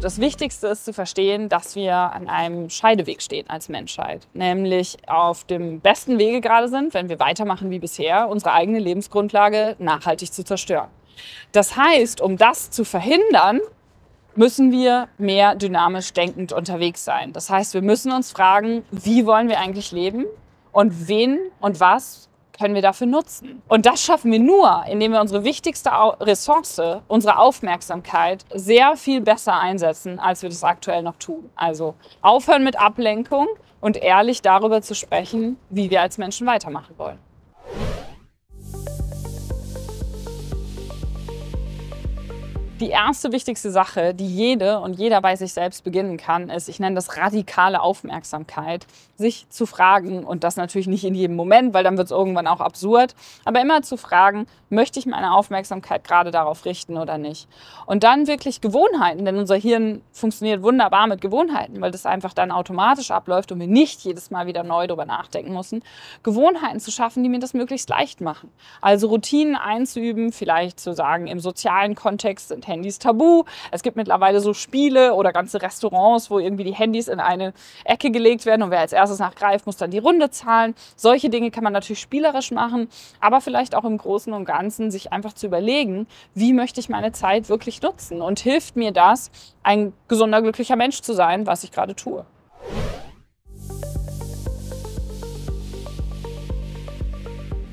Das Wichtigste ist zu verstehen, dass wir an einem Scheideweg stehen als Menschheit. Nämlich auf dem besten Wege gerade sind, wenn wir weitermachen wie bisher, unsere eigene Lebensgrundlage nachhaltig zu zerstören. Das heißt, um das zu verhindern, müssen wir mehr dynamisch denkend unterwegs sein. Das heißt, wir müssen uns fragen, wie wollen wir eigentlich leben und wen und was können wir dafür nutzen. Und das schaffen wir nur, indem wir unsere wichtigste Ressource, unsere Aufmerksamkeit, sehr viel besser einsetzen, als wir das aktuell noch tun. Also aufhören mit Ablenkung und ehrlich darüber zu sprechen, wie wir als Menschen weitermachen wollen. Die erste wichtigste Sache, die jede und jeder bei sich selbst beginnen kann, ist, ich nenne das radikale Aufmerksamkeit, sich zu fragen, und das natürlich nicht in jedem Moment, weil dann wird es irgendwann auch absurd, aber immer zu fragen, möchte ich meine Aufmerksamkeit gerade darauf richten oder nicht? Und dann wirklich Gewohnheiten, denn unser Hirn funktioniert wunderbar mit Gewohnheiten, weil das einfach dann automatisch abläuft und wir nicht jedes Mal wieder neu darüber nachdenken müssen, Gewohnheiten zu schaffen, die mir das möglichst leicht machen. Also Routinen einzuüben, vielleicht zu sagen, im sozialen Kontext sind Handys tabu. Es gibt mittlerweile so Spiele oder ganze Restaurants, wo irgendwie die Handys in eine Ecke gelegt werden und wer als erstes nachgreift, muss dann die Runde zahlen. Solche Dinge kann man natürlich spielerisch machen, aber vielleicht auch im Großen und Ganzen sich einfach zu überlegen, wie möchte ich meine Zeit wirklich nutzen und hilft mir das, ein gesunder, glücklicher Mensch zu sein, was ich gerade tue.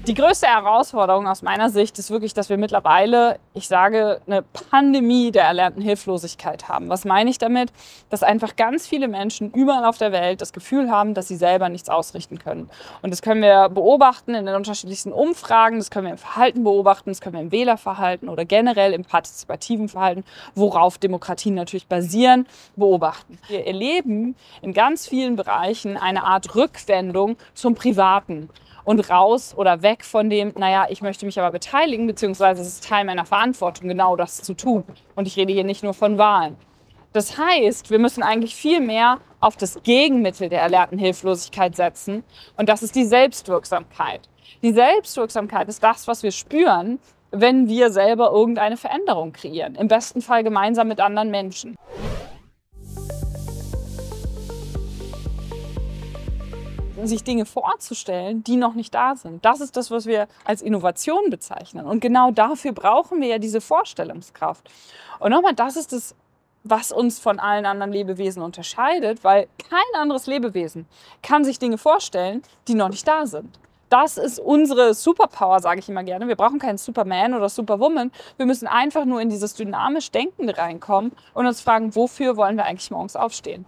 Die größte Herausforderung aus meiner Sicht ist wirklich, dass wir mittlerweile, ich sage, eine Pandemie der erlernten Hilflosigkeit haben. Was meine ich damit? Dass einfach ganz viele Menschen überall auf der Welt das Gefühl haben, dass sie selber nichts ausrichten können. Und das können wir beobachten in den unterschiedlichsten Umfragen, das können wir im Verhalten beobachten, das können wir im Wählerverhalten oder generell im partizipativen Verhalten, worauf Demokratien natürlich basieren, beobachten. Wir erleben in ganz vielen Bereichen eine Art Rückwendung zum Privaten. Und raus oder weg von dem, naja, ich möchte mich aber beteiligen, beziehungsweise es ist Teil meiner Verantwortung, genau das zu tun. Und ich rede hier nicht nur von Wahlen. Das heißt, wir müssen eigentlich viel mehr auf das Gegenmittel der erlernten Hilflosigkeit setzen. Und das ist die Selbstwirksamkeit. Die Selbstwirksamkeit ist das, was wir spüren, wenn wir selber irgendeine Veränderung kreieren. Im besten Fall gemeinsam mit anderen Menschen. Sich Dinge vorzustellen, die noch nicht da sind. Das ist das, was wir als Innovation bezeichnen. Und genau dafür brauchen wir ja diese Vorstellungskraft. Und nochmal, das ist das, was uns von allen anderen Lebewesen unterscheidet, weil kein anderes Lebewesen kann sich Dinge vorstellen, die noch nicht da sind. Das ist unsere Superpower, sage ich immer gerne. Wir brauchen keinen Superman oder Superwoman. Wir müssen einfach nur in dieses dynamisch Denkende reinkommen und uns fragen, wofür wollen wir eigentlich morgens aufstehen.